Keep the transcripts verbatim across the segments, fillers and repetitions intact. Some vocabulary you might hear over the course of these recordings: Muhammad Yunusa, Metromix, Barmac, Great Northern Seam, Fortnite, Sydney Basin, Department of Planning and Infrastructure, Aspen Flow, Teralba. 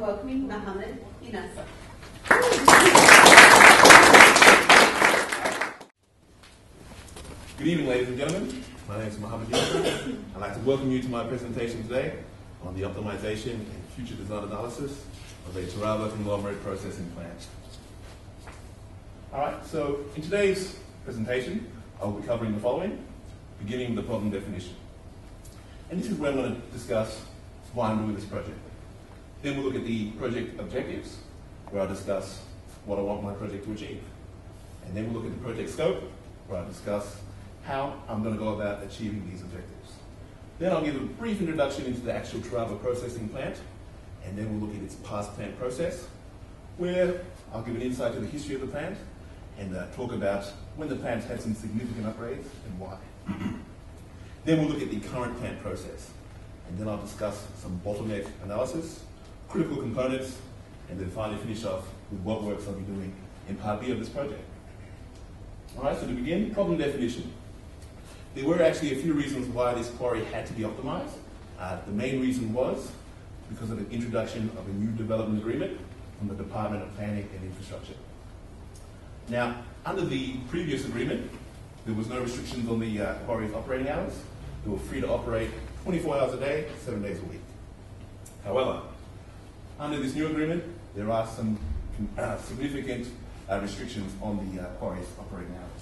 welcoming Muhammad Yunusa. Good evening, ladies and gentlemen. My name is Muhammad Yunusa. I'd like to welcome you to my presentation today on the optimization and future design analysis of a Teralba conglomerate processing plant. All right, so in today's presentation, I'll be covering the following, beginning with the problem definition. And this is where I'm going to discuss why I'm doing this project. Then we'll look at the project objectives, where I'll discuss what I want my project to achieve. And then we'll look at the project scope, where I'll discuss how I'm going to go about achieving these objectives. Then I'll give a brief introduction into the actual Teralba processing plant, and then we'll look at its past plant process, where I'll give an insight to the history of the plant, and uh, talk about when the plant's had some significant upgrades and why. Then we'll look at the current plant process, and then I'll discuss some bottleneck analysis, critical components, and then finally finish off with what works I'll be doing in part B of this project. All right, so to begin, problem definition. There were actually a few reasons why this quarry had to be optimized. Uh, the main reason was because of the introduction of a new development agreement from the Department of Planning and Infrastructure. Now, under the previous agreement, there was no restrictions on the uh, quarry's operating hours. They were free to operate twenty-four hours a day, seven days a week. However, under this new agreement, there are some uh, significant uh, restrictions on the uh, quarry's operating hours.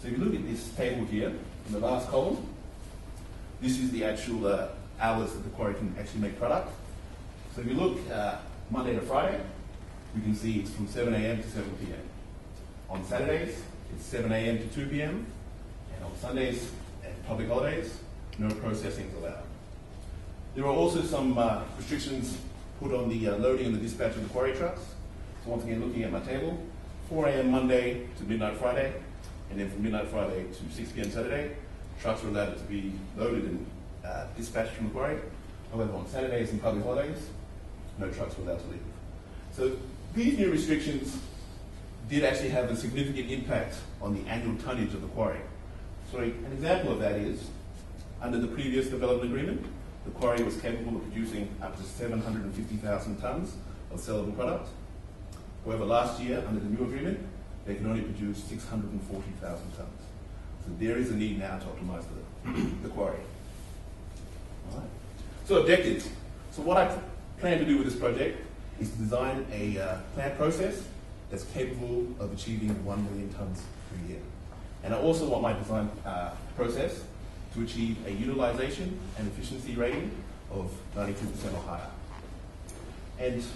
So if you look at this table here, in the last column, this is the actual uh, hours that the quarry can actually make product. So if you look uh, Monday to Friday, we can see it's from seven A M to seven P M On Saturdays, it's seven A M to two P M And on Sundays and public holidays, no processing is allowed. There are also some uh, restrictions put on the uh, loading and the dispatch of the quarry trucks. So once again, looking at my table, four A M Monday to midnight Friday, and then from midnight Friday to six P M Saturday, trucks are allowed to be loaded and uh, dispatched from the quarry. However, on Saturdays and public holidays, no trucks were allowed to leave. So these new restrictions did actually have a significant impact on the annual tonnage of the quarry. So an example of that is, under the previous development agreement, the quarry was capable of producing up to seven hundred fifty thousand tonnes of sellable product. However, last year, under the new agreement, they can only produce six hundred forty thousand tonnes. So there is a need now to optimise the, the quarry. All right. So objectives. So what I plan to do with this project is to design a uh, plant process that's capable of achieving one million tonnes per year. And I also want my design uh, process to achieve a utilisation and efficiency rating of ninety-two percent or higher. And if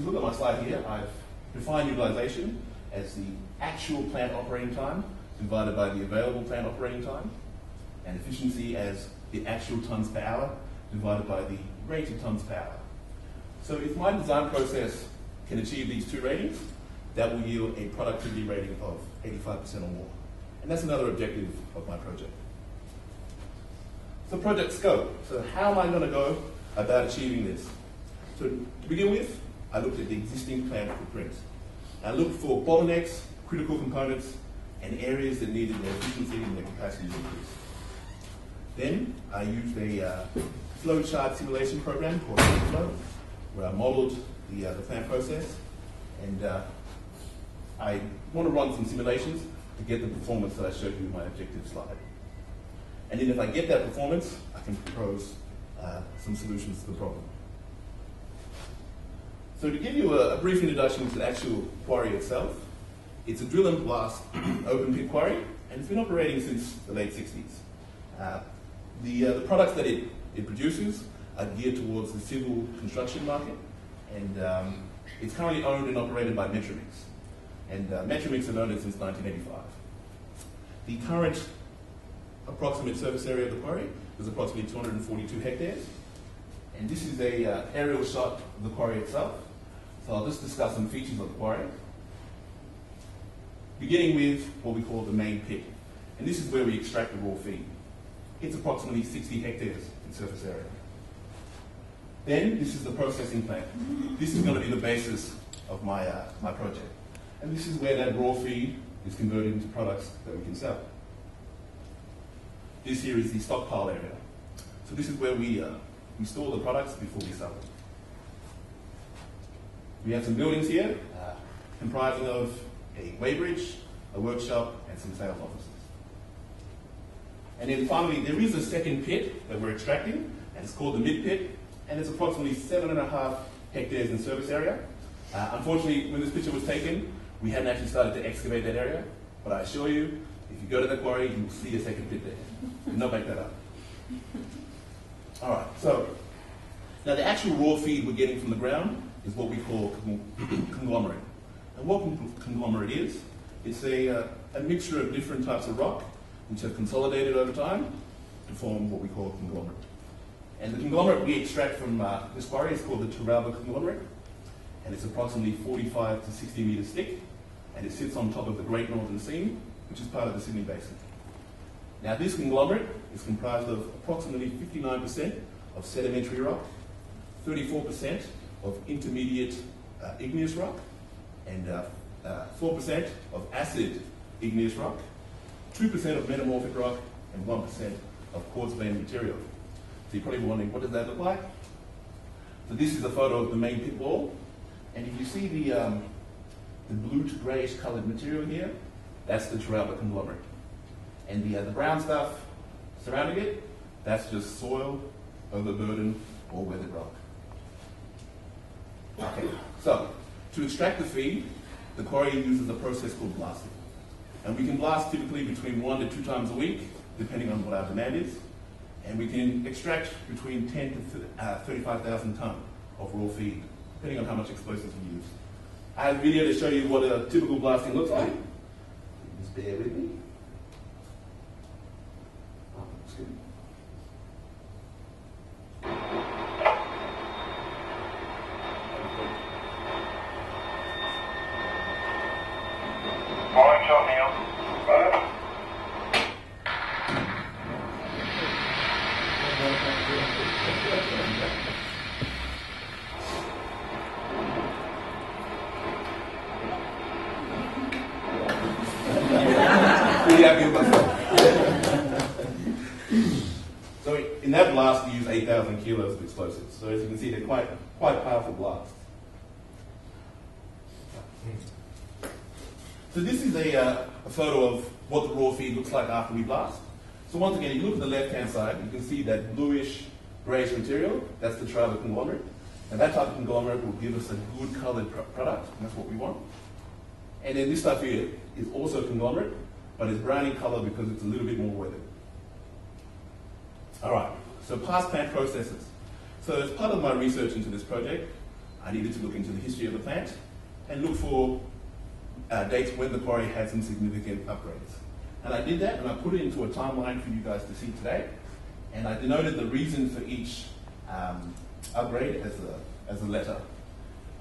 you look at my slide here, I've defined utilisation as the actual plant operating time divided by the available plant operating time, and efficiency as the actual tonnes per hour divided by the rated tonnes per hour. So if my design process can achieve these two ratings, that will yield a productivity rating of eighty-five percent or more. And that's another objective of my project. So project scope. So how am I going to go about achieving this? So to begin with, I looked at the existing plant footprint. I looked for bottlenecks, critical components, and areas that needed their efficiency and their capacity to increase. Then I used a uh, flow chart simulation program called Aspen Flow, where I modeled the, uh, the plant process, and uh, I want to run some simulations to get the performance that I showed you in my objective slide. And then if I get that performance, I can propose uh, some solutions to the problem. So to give you a, a brief introduction to the actual quarry itself, it's a drill and blast open pit quarry, and it's been operating since the late sixties. Uh, the, uh, the products that it, it produces are geared towards the civil construction market, and um, it's currently owned and operated by Metromix. And uh, Metromix have owned it since nineteen eighty-five. The current approximate surface area of the quarry is approximately two hundred forty-two hectares. And this is an uh, aerial shot of the quarry itself. So I'll just discuss some features of the quarry, beginning with what we call the main pit. And this is where we extract the raw feed. It's approximately sixty hectares in surface area. Then this is the processing plant. This is going to be the basis of my, uh, my project. And this is where that raw feed is converted into products that we can sell. This here is the stockpile area. So this is where we, uh, we store the products before we sell them. We have some buildings here uh, comprising of a weighbridge, a workshop, and some sales offices. And then finally, there is a second pit that we're extracting, and it's called the mid pit, and it's approximately seven and a half hectares in service area. Uh, unfortunately, when this picture was taken, we hadn't actually started to excavate that area, but I assure you, if you go to the quarry, you will see a second pit there. Not make that up. All right, so now the actual raw feed we're getting from the ground is what we call conglomerate. And what conglomerate is, it's a, uh, a mixture of different types of rock which have consolidated over time to form what we call conglomerate. And the conglomerate we extract from uh, this quarry is called the Teralba conglomerate, and it's approximately forty-five to sixty meters thick, and it sits on top of the Great Northern Seam, which is part of the Sydney Basin. Now this conglomerate is comprised of approximately fifty-nine percent of sedimentary rock, thirty-four percent of intermediate uh, igneous rock, and uh, uh, four percent of acid igneous rock, two percent of metamorphic rock, and one percent of quartz vein material. So you're probably wondering, what does that look like? So this is a photo of the main pit wall, and if you see the, um, the blue to grayish colored material here, that's the Teralba conglomerate. And the, uh, the brown stuff surrounding it, that's just soil, overburden, or weathered rock. Okay, so to extract the feed, the quarry uses a process called blasting. And we can blast typically between one to two times a week, depending on what our demand is. And we can extract between ten to thirty-five thousand tons of raw feed, depending on how much explosives we use. I have a video to show you what a typical blasting looks like. Just bear with me. Oh, excuse me. So in that blast, we use eight thousand kilos of explosives. So as you can see, they're quite, quite powerful blasts. So this is a, uh, a photo of what the raw feed looks like after we blast. So once again, you look at the left-hand side, you can see that bluish, grayish material. That's the Teralba conglomerate. And that type of conglomerate will give us a good colored pr product, and that's what we want. And then this stuff here is also conglomerate, but it's brown in color because it's a little bit more weathered. All right, so past plant processes. So as part of my research into this project, I needed to look into the history of the plant and look for uh, dates when the quarry had some significant upgrades. And I did that, and I put it into a timeline for you guys to see today. And I denoted the reason for each um, upgrade as a, as a letter.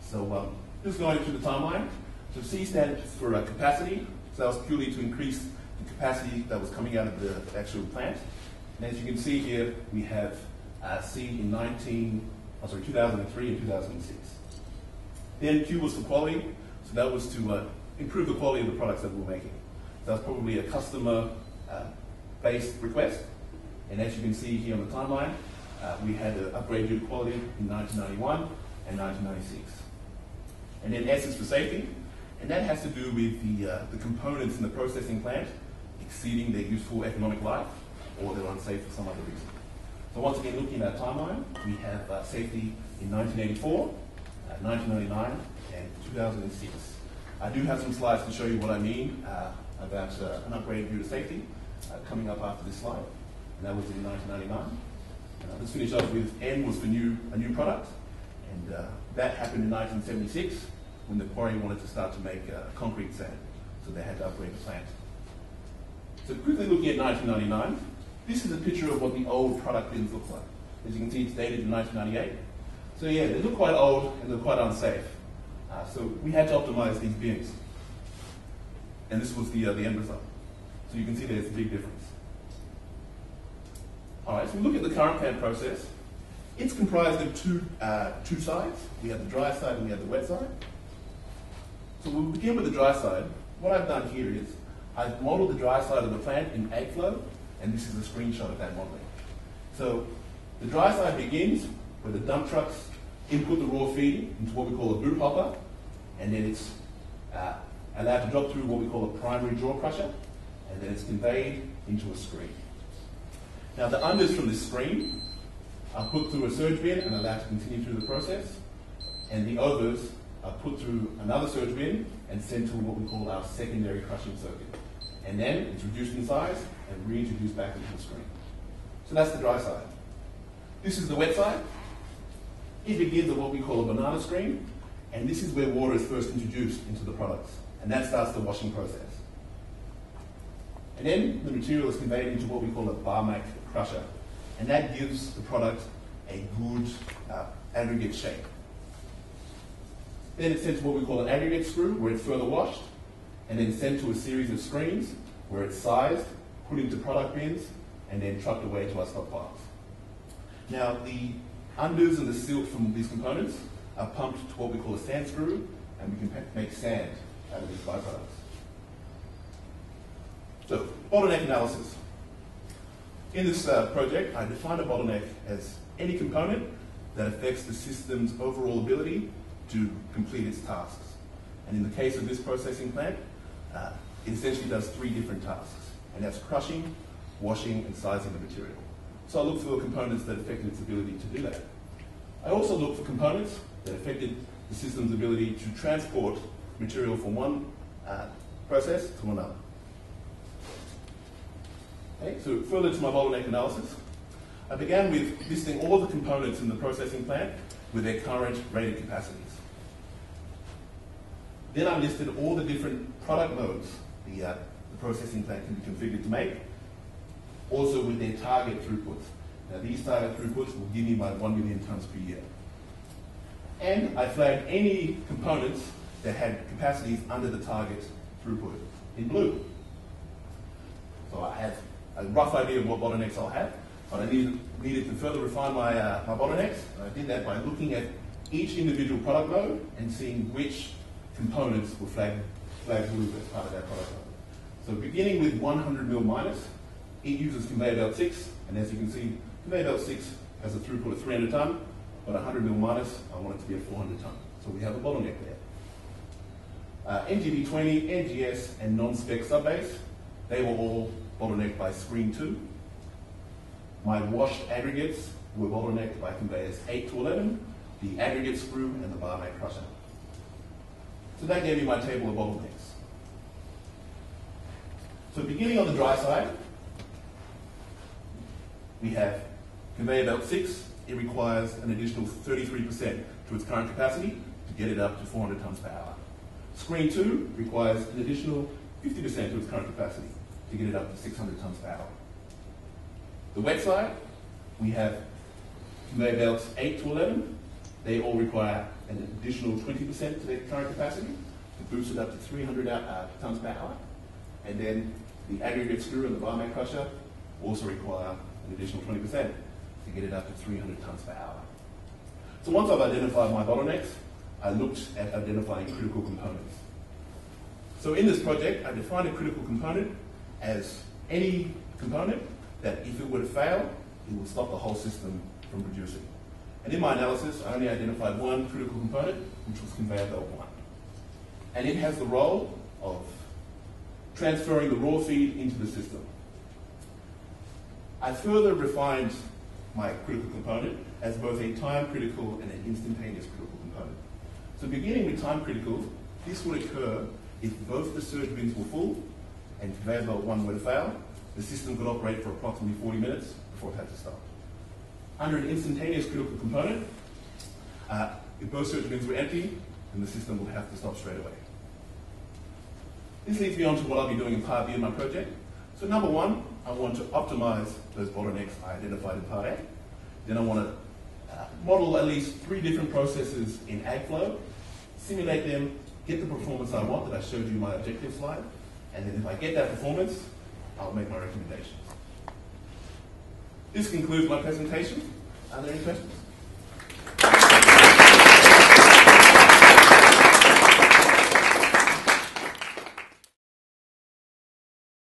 So um, just going through the timeline. So C stands for uh, capacity. So that was purely to increase the capacity that was coming out of the actual plant. And as you can see here, we have uh, C in nineteen, oh, sorry, two thousand three and two thousand six. Then Q was for quality, so that was to uh, improve the quality of the products that we were making. So that's probably a customer-based uh, request. And as you can see here on the timeline, uh, we had an upgrade due to quality in nineteen ninety-one and nineteen ninety-six. And then S is for safety, and that has to do with the, uh, the components in the processing plant exceeding their useful economic life, or they're unsafe for some other reason. So once again, looking at our timeline, we have uh, safety in nineteen eighty-four, uh, nineteen ninety-nine, and two thousand six. I do have some slides to show you what I mean uh, about uh, an upgrade due to safety uh, coming up after this slide, and that was in nineteen ninety-nine. Uh, let's finish off with N was for new, a new product, and uh, that happened in nineteen seventy-six when the quarry wanted to start to make uh, concrete sand, so they had to upgrade the plant. So quickly looking at nineteen ninety-nine, this is a picture of what the old product bins look like. As you can see, it's dated in nineteen ninety-eight. So yeah, they look quite old and they're quite unsafe. Uh, so we had to optimize these bins. And this was the, uh, the end result. So you can see there's a big difference. All right, so we look at the current plant process. It's comprised of two, uh, two sides. We have the dry side and we have the wet side. So we'll begin with the dry side. What I've done here is I've modeled the dry side of the plant in AgFlow, and this is a screenshot of that modeling. So the dry side begins where the dump trucks input the raw feed into what we call a boot hopper, and then it's uh, allowed to drop through what we call a primary jaw crusher, and then it's conveyed into a screen. Now the unders from this screen are put through a surge bin and allowed to continue through the process, and the overs are put through another surge bin and sent to what we call our secondary crushing circuit. And then it's reduced in size and reintroduced back into the screen. So that's the dry side. This is the wet side. It begins at what we call a banana screen, and this is where water is first introduced into the products, and that starts the washing process. And then the material is conveyed into what we call a barmac crusher, and that gives the product a good uh, aggregate shape. Then it's sent to what we call an aggregate screw, where it's further washed, and then sent to a series of screens, where it's sized, put into product bins, and then trucked away to our stockpiles. Now, the undos and the silt from these components are pumped to what we call a sand screw, and we can make sand out of these byproducts. So, bottleneck analysis. In this uh, project, I define a bottleneck as any component that affects the system's overall ability to complete its tasks. And in the case of this processing plant, uh, it essentially does three different tasks, and that's crushing, washing, and sizing the material. So I look for components that affected its ability to do that. I also look for components that affected the system's ability to transport material from one uh, process to another. Okay, so further to my bottleneck analysis, I began with listing all the components in the processing plant with their current rated capacities. Then I listed all the different product modes the, uh, the processing plant can be configured to make, also with their target throughputs. Now these target throughputs will give me my one million tonnes per year. And I flagged any components that had capacities under the target throughput in blue. So I have a rough idea of what bottlenecks I'll have, but I needed, needed to further refine my, uh, my bottlenecks. And I did that by looking at each individual product mode and seeing which components were flagged, flagged blue as part of that product mode. So beginning with one hundred mil minus, it uses conveyor belt six, and as you can see, conveyor belt six has a throughput of three hundred tonne, but one hundred mil minus, I want it to be a four hundred tonne. So we have a bottleneck there. Uh, N G B twenty, N G S, and non-spec subbase, they were all bottlenecked by screen two. My washed aggregates were bottlenecked by conveyors eight to eleven, the aggregate screw, and the barmac crusher. So that gave me my table of bottlenecks. So beginning on the dry side, we have conveyor belt six. It requires an additional thirty-three percent to its current capacity to get it up to four hundred tonnes per hour. Screen two requires an additional fifty percent to its current capacity to get it up to six hundred tonnes per hour. The wet side, we have conveyor belts eight to eleven. They all require an additional twenty percent to their current capacity to boost it up to three hundred tonnes per hour. And then the aggregate screw and the barmac crusher also require an additional twenty percent to get it up to three hundred tonnes per hour. So once I've identified my bottlenecks, I looked at identifying critical components. So in this project, I defined a critical component as any component that if it were to fail, it would stop the whole system from producing. And in my analysis, I only identified one critical component, which was conveyor belt one. And it has the role of transferring the raw feed into the system. I further refined my critical component as both a time-critical and an instantaneous critical component. So beginning with time-critical, this would occur if both the surge bins were full and conveyor belt one were to fail. The system could operate for approximately forty minutes before it had to stop. Under an instantaneous critical component, uh, if both surge bins were empty, then the system would have to stop straight away. This leads me on to what I'll be doing in Part B of my project. So number one, I want to optimize those bottlenecks I identified in Part A. Then I want to uh, model at least three different processes in AgFlow, simulate them, get the performance I want that I showed you in my objective slide, and then if I get that performance, I'll make my recommendations. This concludes my presentation. Are there any questions?